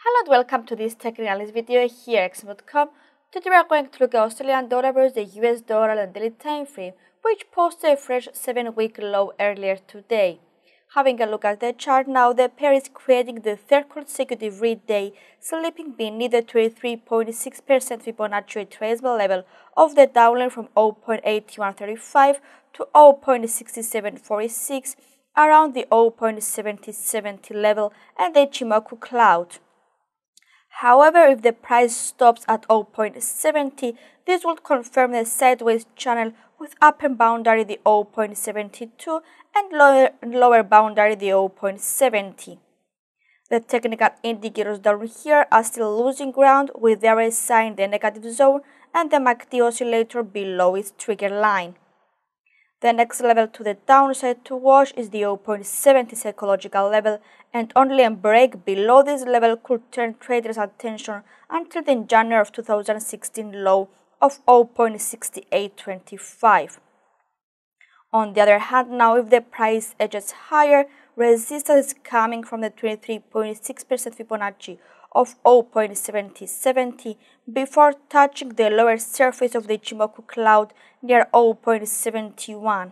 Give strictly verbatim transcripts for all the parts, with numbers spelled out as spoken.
Hello and welcome to this tech analysis video here at X M dot com. Today we are going to look at Australian dollar versus the U S dollar on daily time frame, which posted a fresh seven-week low earlier today. Having a look at the chart now, the pair is creating the third consecutive red day, slipping beneath the twenty-three point six percent Fibonacci retracement level of the downline from zero point eight one three five to zero point six seven four six, around the zero point seven zero seven zero level and the Ichimoku cloud. However, if the price stops at zero point seven zero, this would confirm the sideways channel with upper boundary the zero point seven two and lower, lower boundary the zero point seven zero. The technical indicators down here are still losing ground with the R S I in the negative zone and the M A C D oscillator below its trigger line. The next level to the downside to watch is the zero point seven zero psychological level, and only a break below this level could turn traders' attention until the January of two thousand sixteen low of zero point six eight two five. On the other hand, now if the price edges higher, resistance is coming from the twenty-three point six percent Fibonacci of zero point seven zero seven zero before touching the lower surface of the Ichimoku cloud near zero point seven one.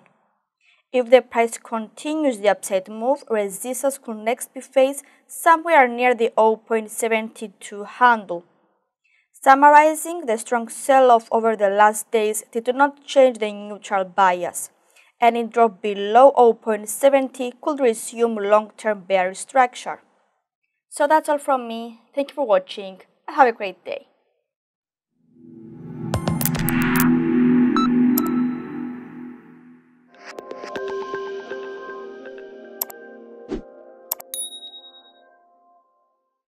If the price continues the upside move, resistance could next be faced somewhere near the zero point seven two handle. Summarizing, the strong sell-off over the last days did not change the neutral bias. Any drop below zero point seven zero could resume long-term bearish structure. So that's all from me. Thank you for watching and have a great day.